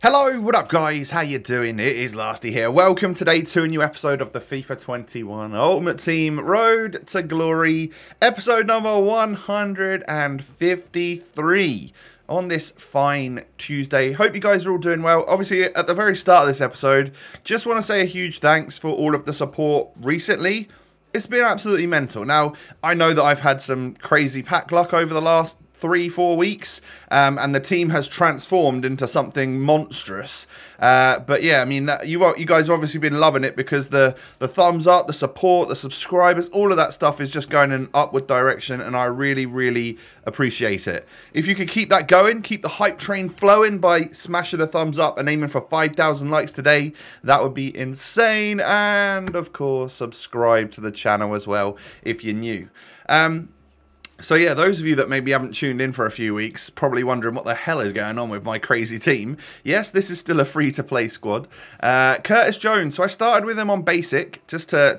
Hello, what up guys, how you doing? It is Lasty here. Welcome today to a new episode of the FIFA 21 Ultimate Team Road to Glory, episode number 153 on this fine Tuesday. Hope you guys are all doing well. Obviously, at the very start of this episode, just want to say a huge thanks for all of the support recently. It's been absolutely mental. Now, I know that I've had some crazy pack luck over the last 3-4 weeks, and the team has transformed into something monstrous, but yeah, I mean, you guys have obviously been loving it, because the thumbs up, the support, the subscribers, all of that stuff is just going in an upward direction, and I really appreciate it. If you could keep that going, keep the hype train flowing by smashing a thumbs up and aiming for 5,000 likes today, that would be insane. And of course, subscribe to the channel as well if you're new. So yeah, those of you that maybe haven't tuned in for a few weeks, probably wondering what the hell is going on with my crazy team. Yes, this is still a free-to-play squad. Curtis Jones, so I started with him on basic, just to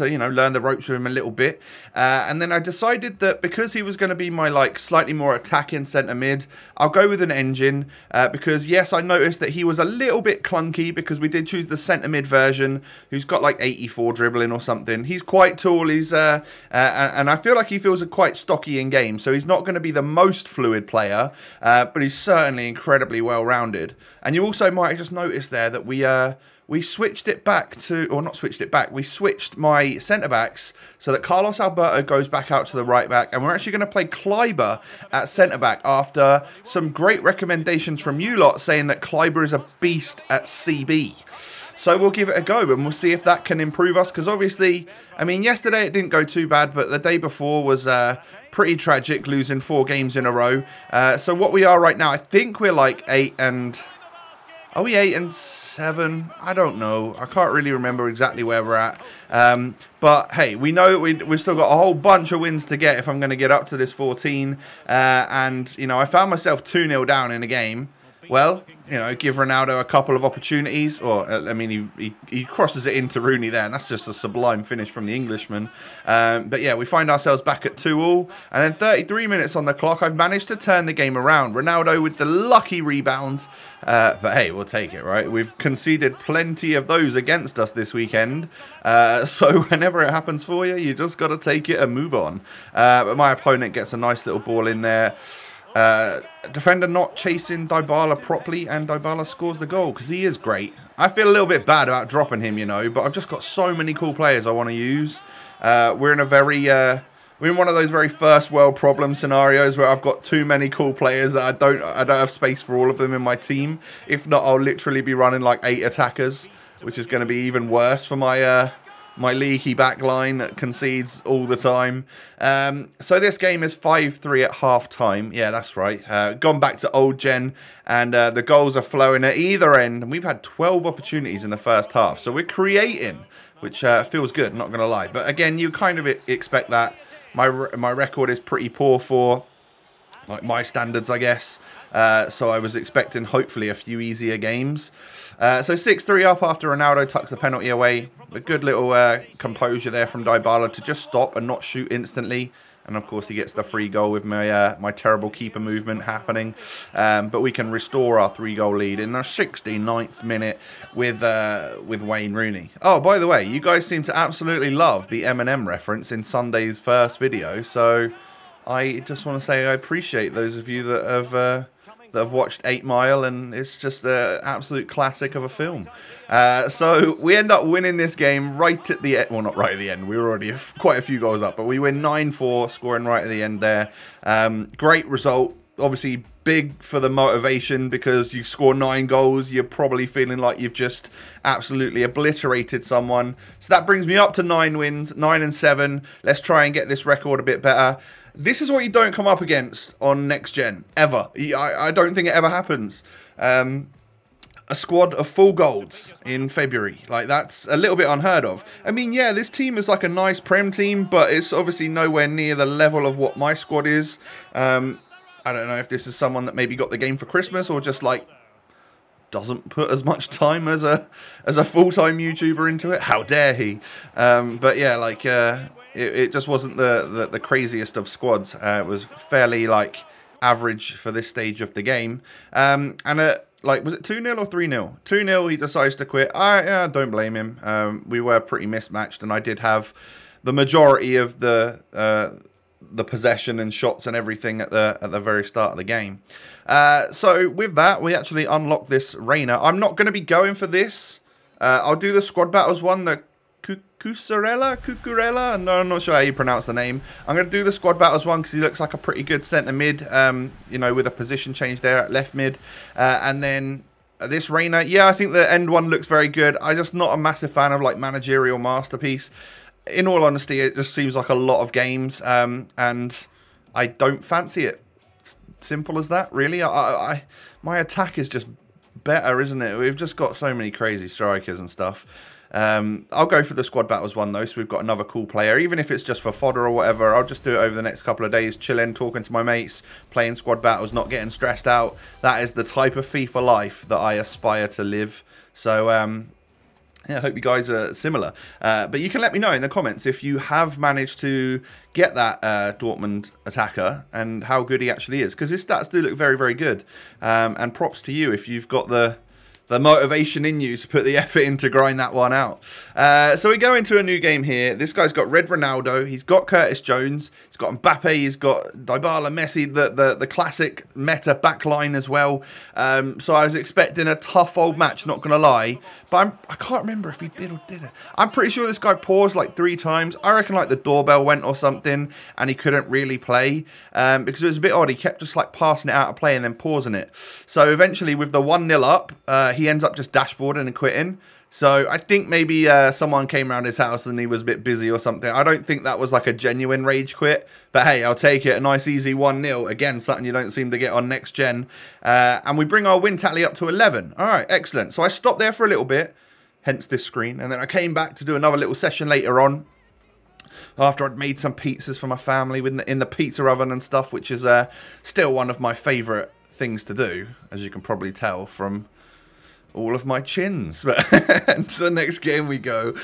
you know, learn the ropes with him a little bit. And then I decided that because he was going to be my, like, slightly more attacking centre-mid, I'll go with an engine, because, yes, I noticed that he was a little bit clunky, because we did choose the centre-mid version, who's got, like, 84 dribbling or something. He's quite tall, he's, and I feel like he feels a quite stocky in game, so he's not going to be the most fluid player, but he's certainly incredibly well-rounded. And you also might have just noticed there that we switched it back to, or not switched it back, we switched my centre-backs so that Carlos Alberto goes back out to the right-back, and we're actually going to play Kleiber at centre-back after some great recommendations from you lot saying that Kleiber is a beast at CB. So we'll give it a go, and we'll see if that can improve us, because obviously, I mean, yesterday it didn't go too bad, but the day before was pretty tragic, losing 4 games in a row. So what we are right now, I think we're like 8 and... Are we 8 and 7? I don't know. I can't really remember exactly where we're at. But hey, we know we've still got a whole bunch of wins to get if I'm going to get up to this 14. And, you know, I found myself 2-0 down in a game. Well, you know, give Ronaldo a couple of opportunities, or, I mean, he crosses it into Rooney there, and that's just a sublime finish from the Englishman. But yeah, we find ourselves back at 2-all, and then 33 minutes on the clock, I've managed to turn the game around. Ronaldo with the lucky rebounds, but hey, we'll take it, right? We've conceded plenty of those against us this weekend, so whenever it happens for you, you just got to take it and move on. But my opponent gets a nice little ball in there. Defender not chasing Dybala properly, and Dybala scores the goal, because he is great. I feel a little bit bad about dropping him, you know, but I've just got so many cool players I want to use. We're in a very, we're in one of those very first world problem scenarios where I've got too many cool players that I don't have space for all of them in my team. If not, I'll literally be running like 8 attackers, which is going to be even worse for my, my leaky back line that concedes all the time. So this game is 5-3 at half-time. Yeah, that's right. Gone back to old gen, and the goals are flowing at either end. And we've had 12 opportunities in the first half. So we're creating, which feels good, not going to lie. But again, you kind of expect that. My record is pretty poor for... like my standards, I guess. So I was expecting, hopefully, a few easier games. So 6-3 up after Ronaldo tucks the penalty away. A good little composure there from Dybala to just stop and not shoot instantly. And, of course, he gets the free goal with my my terrible keeper movement happening. But we can restore our 3-goal lead in the 69th minute with Wayne Rooney. Oh, by the way, you guys seem to absolutely love the M&M reference in Sunday's first video. So... I just want to say I appreciate those of you that have watched 8 Mile, and it's just an absolute classic of a film. So we end up winning this game right at the end. Well, not right at the end. We were already quite a few goals up, but we win 9-4, scoring right at the end there. Great result. Obviously big for the motivation, because you score 9 goals, you're probably feeling like you've just absolutely obliterated someone. So that brings me up to 9 wins, 9 and 7. Let's try and get this record a bit better. This is what you don't come up against on Next Gen, ever. I don't think it ever happens. A squad of full golds in February. Like, that's a little bit unheard of. I mean, yeah, this team is like a nice Prem team, but it's obviously nowhere near the level of what my squad is. I don't know if this is someone that maybe got the game for Christmas, or just, like, doesn't put as much time as a full-time YouTuber into it. How dare he? But, yeah, like... It just wasn't the craziest of squads. It was fairly, like, average for this stage of the game. And like, was it 2-0 or 3-0? 2-0, he decides to quit. I don't blame him. We were pretty mismatched, and I did have the majority of the possession and shots and everything at the very start of the game. So with that, we actually unlock this Reina. I'm not going to be going for this. I'll do the squad battles one, the Cucurella? No, I'm not sure how you pronounce the name. I'm going to do the squad battles one because he looks like a pretty good centre mid, you know, with a position change there at left mid. And then this Reina, yeah, I think the end one looks very good. I'm just not a massive fan of, like, managerial masterpiece. In all honesty, it just seems like a lot of games, and I don't fancy it. It's simple as that, really. My attack is just better, isn't it? We've just got so many crazy strikers and stuff. I'll go for the squad battles one, though, so we've got another cool player. Even if it's just for fodder or whatever, I'll just do it over the next couple of days, chilling, talking to my mates, playing squad battles, not getting stressed out. That is the type of FIFA life that I aspire to live. So, yeah, I hope you guys are similar. But you can let me know in the comments if you have managed to get that Dortmund attacker and how good he actually is. Because his stats do look very, very good. And props to you if you've got the motivation in you to put the effort in to grind that one out. So we go into a new game here. This guy's got Red Ronaldo. He's got Curtis Jones. He's got Mbappe. He's got Dybala, Messi, the classic meta back line as well. So I was expecting a tough old match, not going to lie. But I can't remember if he did or didn't. I'm pretty sure this guy paused like 3 times. I reckon like the doorbell went or something and he couldn't really play because it was a bit odd. He kept just like passing it out of play and then pausing it. So eventually with the 1-0 up, he ends up just dashboarding and quitting. So I think maybe someone came around his house and he was a bit busy or something. I don't think that was like a genuine rage quit. But hey, I'll take it. A nice easy 1-0. Again, something you don't seem to get on next gen. And we bring our win tally up to 11. All right, excellent. So I stopped there for a little bit, hence this screen. And then I came back to do another little session later on, after I'd made some pizzas for my family in the pizza oven and stuff, which is still one of my favourite things to do, as you can probably tell from all of my chins. But to the next game we go.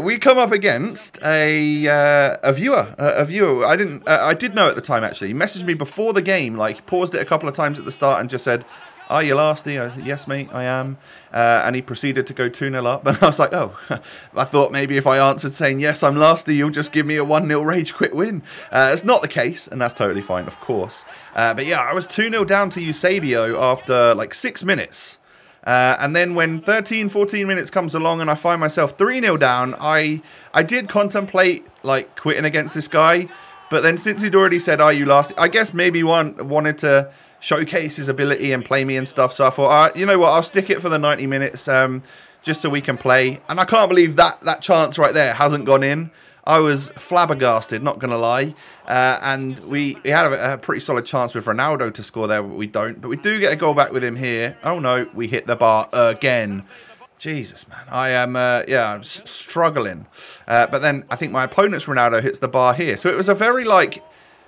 We come up against a viewer. I did know at the time, actually. He messaged me before the game, like he paused it a couple of times at the start and just said, "Are you Lasty?" I said, "Yes, mate, I am." And he proceeded to go 2-0 up. And I was like, oh, I thought maybe if I answered saying, "Yes, I'm Lasty," you'll just give me a 1-0 rage quit win. It's not the case, and that's totally fine, of course. But yeah, I was 2-0 down to Eusébio after like 6 minutes. And then when 13, 14 minutes comes along and I find myself 3-0 down, I did contemplate, like, quitting against this guy. But then since he'd already said, "Are you Lasty?" I guess maybe one wanted to showcase his ability and play me and stuff. So I thought, all right, you know what, I'll stick it for the 90 minutes just so we can play. And I can't believe that chance right there hasn't gone in. I was flabbergasted, not going to lie. And we had a pretty solid chance with Ronaldo to score there, but we don't. But we do get a goal back with him here. Oh, no, we hit the bar again. Jesus, man. I am, yeah, I'm struggling. But then I think my opponent's Ronaldo hits the bar here. So it was a very, like,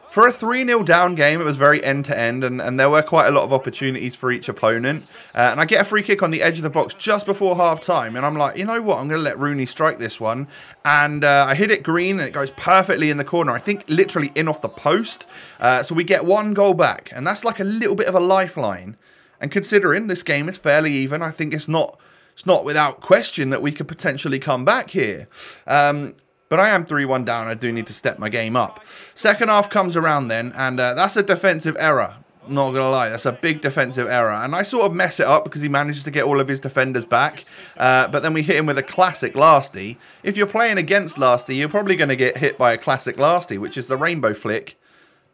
for a 3-0 down game, it was very end-to-end, and there were quite a lot of opportunities for each opponent. And I get a free kick on the edge of the box just before half-time, and I'm like, you know what, I'm going to let Rooney strike this one. And I hit it green, and it goes perfectly in the corner, I think literally in off the post. So we get 1 goal back, and that's like a little bit of a lifeline. And considering this game is fairly even, I think it's not without question that we could potentially come back here. But I am 3-1 down. I do need to step my game up. Second half comes around then, and that's a defensive error. Not going to lie, that's a big defensive error. And I sort of mess it up because he manages to get all of his defenders back. But then we hit him with a classic Lasty. If you're playing against Lasty, you're probably going to get hit by a classic Lasty, which is the rainbow flick.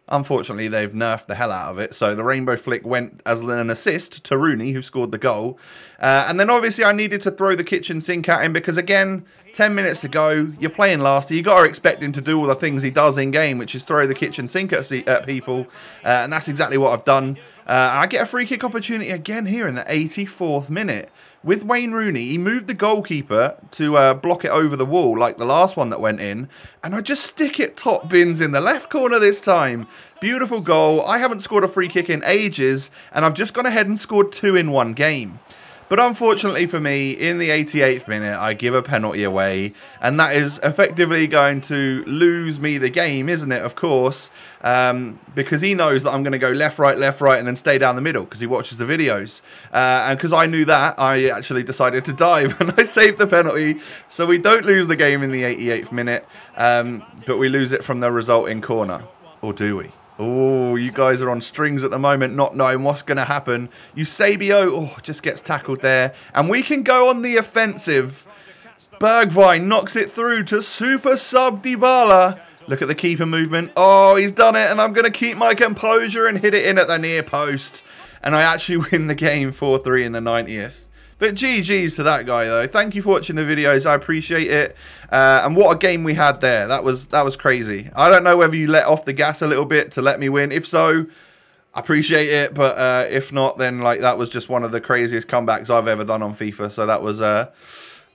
Unfortunately, they've nerfed the hell out of it. So the rainbow flick went as an assist to Rooney, who scored the goal. And then obviously I needed to throw the kitchen sink at him because, again, 10 minutes to go, you're playing Lasty. You got to expect him to do all the things he does in-game, which is throw the kitchen sink at people. And that's exactly what I've done. I get a free kick opportunity again here in the 84th minute. With Wayne Rooney, he moved the goalkeeper to block it over the wall, like the last one that went in. And I just stick it top bins in the left corner this time. Beautiful goal. I haven't scored a free kick in ages, and I've just gone ahead and scored 2 in 1 game. But unfortunately for me, in the 88th minute, I give a penalty away. And that is effectively going to lose me the game, isn't it? Of course, because he knows that I'm going to go left, right, and then stay down the middle because he watches the videos. And because I knew that, I actually decided to dive and I saved the penalty. So we don't lose the game in the 88th minute, but we lose it from the resulting corner. Or do we? Oh, you guys are on strings at the moment, not knowing what's going to happen. Eusébio, oh, just gets tackled there. And we can go on the offensive. Bergwijn knocks it through to super sub Dybala. Look at the keeper movement. Oh, he's done it, and I'm going to keep my composure and hit it in at the near post. And I actually win the game 4-3 in the 90th. But GG's to that guy, though. Thank you for watching the videos. I appreciate it. And what a game we had there. That was crazy. I don't know whether you let off the gas a little bit to let me win. If so, I appreciate it. But if not, then like that was just one of the craziest comebacks I've ever done on FIFA. So that was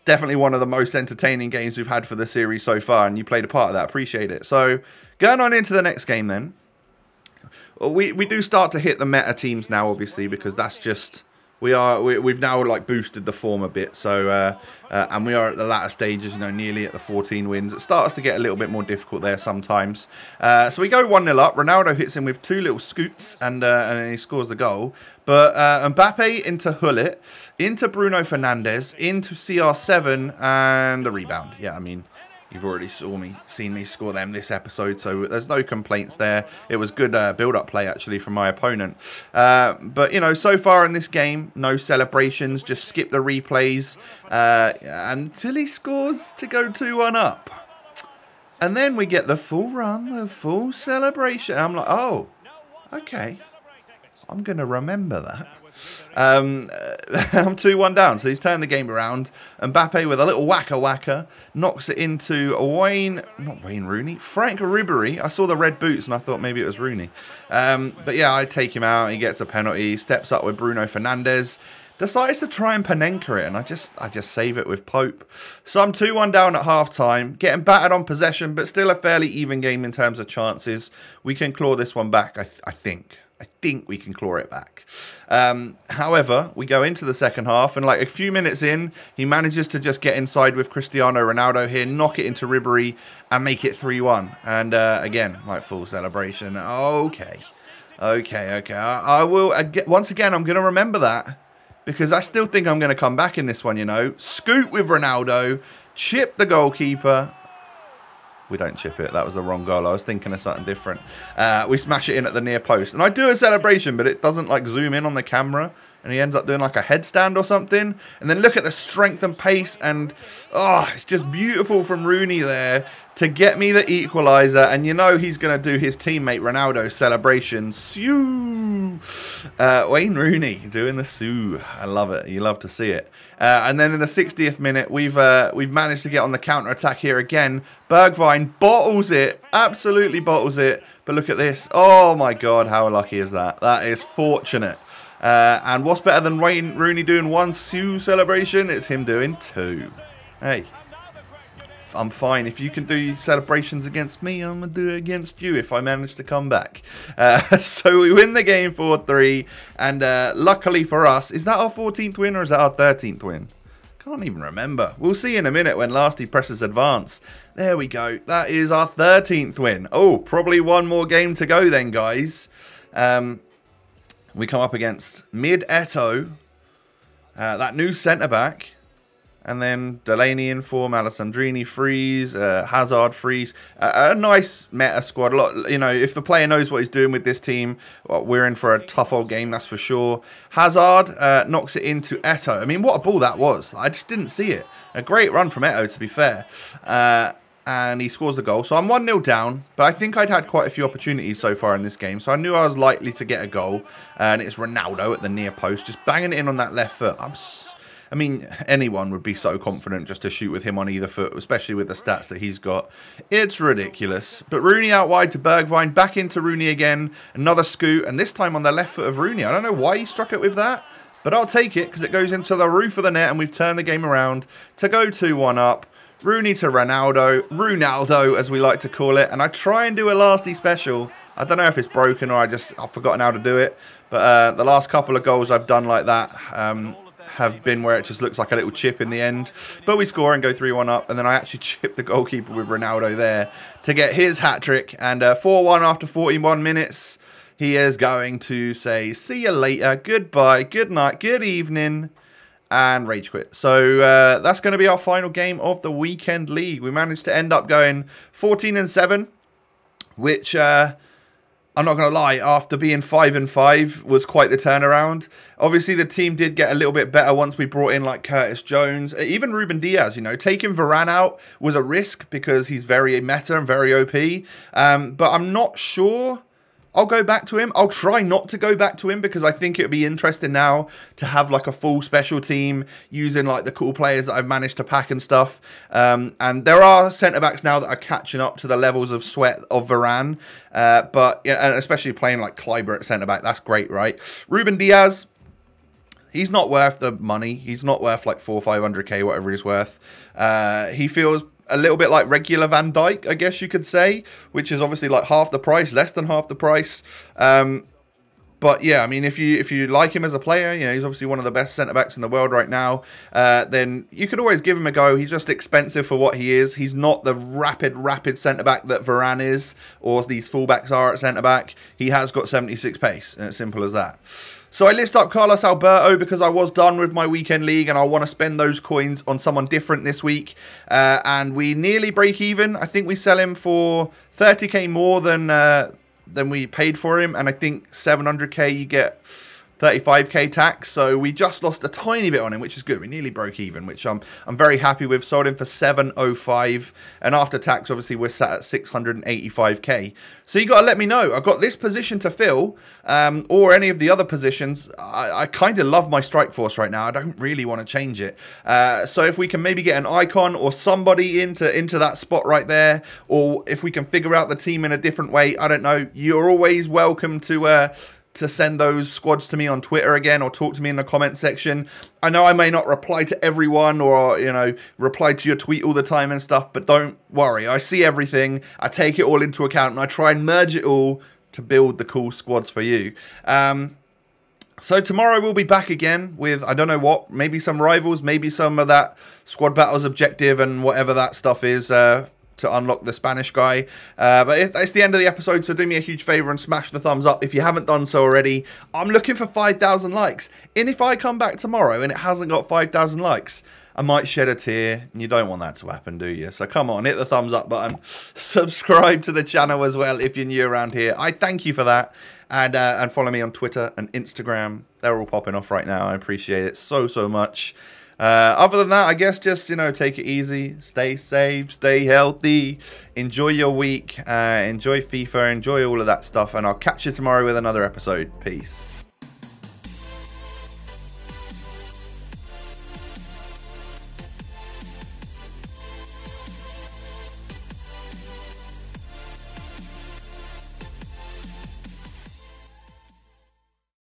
definitely one of the most entertaining games we've had for the series so far. And you played a part of that. Appreciate it. So going on into the next game then. We do start to hit the meta teams now, obviously, because that's just... We've now like boosted the form a bit, so and we are at the latter stages, you know, nearly at the 14 wins. It starts to get a little bit more difficult there sometimes. So we go 1-0 up. Ronaldo hits him with two little scoots, and he scores the goal. But Mbappe into Hullet, into Bruno Fernandes, into CR7, and a rebound. Yeah, I mean, you've already seen me score them this episode, so there's no complaints there. It was good build-up play, actually, from my opponent. But, you know, so far in this game, no celebrations, just skip the replays until he scores to go 2-1 up. And then we get the full run, the full celebration. I'm like, oh, okay. I'm going to remember that. I'm 2-1 down, so he's turned the game around. Mbappe with a little whacker knocks it into Frank Ribéry. I saw the red boots and I thought maybe it was Rooney, but yeah, I take him out. He gets a penalty, steps up with Bruno Fernandes, decides to try and Panenka it, and I just save it with Pope. So I'm 2-1 down at half-time, getting battered on possession, but still a fairly even game in terms of chances. We can claw this one back, I think we can claw it back. However, we go into the second half, and like a few minutes in, he manages to just get inside with Cristiano Ronaldo here, knock it into Ribéry, and make it 3-1. And again, like full celebration. Okay. I will, once again, I'm going to remember that, because I still think I'm going to come back in this one, you know. Scoot with Ronaldo, chip the goalkeeper. We don't chip it. That was the wrong goal. I was thinking of something different. We smash it in at the near post. And I do a celebration, but it doesn't like zoom in on the camera. And he ends up doing like a headstand or something. And then look at the strength and pace. And oh, it's just beautiful from Rooney there to get me the equaliser. And you know he's going to do his teammate Ronaldo celebration. Wayne Rooney doing the sue. I love it. You love to see it. And then in the 60th minute, we've managed to get on the counter-attack here again. Bergwijn bottles it. Absolutely bottles it. But look at this. Oh my God, how lucky is that? That is fortunate. And what's better than Rooney doing one Sue celebration? It's him doing two. Hey, I'm fine. If you can do celebrations against me, I'm going to do it against you if I manage to come back. So we win the game 4-3. And luckily for us, is that our 14th win or is that our 13th win? Can't even remember. We'll see in a minute when Lasty presses advance. There we go. That is our 13th win. Oh, probably one more game to go then, guys. We come up against Mid-Eto'o, that new centre-back, and then Delaney in form, Alessandrini frees, Hazard frees. A nice meta squad. A lot, you know, if the player knows what he's doing with this team, well, we're in for a tough old game, that's for sure. Hazard knocks it into Eto'o. I mean, what a ball that was. I just didn't see it. A great run from Eto'o, to be fair. And he scores the goal. So I'm 1-0 down, but I think I'd had quite a few opportunities so far in this game. So I knew I was likely to get a goal. And it's Ronaldo at the near post, just banging it in on that left foot. I mean, anyone would be so confident just to shoot with him on either foot, especially with the stats that he's got. It's ridiculous. But Rooney out wide to Bergwijn, back into Rooney again. Another scoot, and this time on the left foot of Rooney. I don't know why he struck it with that, but I'll take it because it goes into the roof of the net, and we've turned the game around to go 2-1 up. Rooney to Ronaldo, Ronaldo as we like to call it, and I try and do a Lasty special. I don't know if it's broken or I've forgotten how to do it, but the last couple of goals I've done like that have been where it just looks like a little chip in the end. But we score and go 3-1 up, and then I actually chip the goalkeeper with Ronaldo there to get his hat-trick. And 4-1 after 41 minutes. He is going to say, see you later, goodbye, good night, good evening, and rage quit. So that's going to be our final game of the weekend league. We managed to end up going 14-7, which... I'm not going to lie, after being 5-5 was quite the turnaround. Obviously, the team did get a little bit better once we brought in, like, Curtis Jones. Even Ruben Diaz, you know, taking Varane out was a risk because he's very meta and very OP. But I'm not sure I'll go back to him. I'll try not to go back to him because I think it would be interesting now to have like a full special team using like the cool players that I've managed to pack and stuff. And there are centre-backs now that are catching up to the levels of sweat of Varane. But yeah, and especially playing like Kleiber at centre-back, that's great, right? Ruben Diaz, he's not worth the money. He's not worth like 400 or 500k, whatever he's worth. He feels a little bit like regular Van Dijk, I guess you could say, which is obviously like half the price, less than half the price. But yeah, I mean, if you like him as a player, you know, he's obviously one of the best centre-backs in the world right now, then you could always give him a go. He's just expensive for what he is. He's not the rapid centre-back that Varane is or these fullbacks are at centre-back. He has got 76 pace, and it's simple as that. So I list up Carlos Alberto because I was done with my weekend league and I want to spend those coins on someone different this week. And we nearly break even. I think we sell him for 30k more than we paid for him, and I think 700k you get 35k tax, so we just lost a tiny bit on him, which is good. We nearly broke even, which I'm very happy with. Sold him for 705, and after tax, obviously, we're sat at 685k. So you got to let me know. I've got this position to fill, or any of the other positions. I kind of love my strike force right now. I don't really want to change it. So if we can maybe get an icon or somebody into that spot right there, or if we can figure out the team in a different way, I don't know. You're always welcome to send those squads to me on Twitter again, or talk to me in the comment section. I know I may not reply to everyone, or, you know, reply to your tweet all the time and stuff, but don't worry. I see everything. I take it all into account, and I try and merge it all to build the cool squads for you. So tomorrow we'll be back again with, I don't know what, maybe some rivals, maybe some of that squad battles objective and whatever that stuff is, to unlock the Spanish guy. But it's the end of the episode, so do me a huge favor and smash the thumbs up if you haven't done so already. I'm looking for 5,000 likes, and if I come back tomorrow and it hasn't got 5,000 likes, I might shed a tear, and you don't want that to happen, do you? So come on, hit the thumbs up button, subscribe to the channel as well if you're new around here. I thank you for that, and follow me on Twitter and Instagram. They're all popping off right now. I appreciate it so much. Other than that, I guess just, you know, take it easy, stay safe, stay healthy, enjoy your week, enjoy FIFA, enjoy all of that stuff, and I'll catch you tomorrow with another episode. Peace.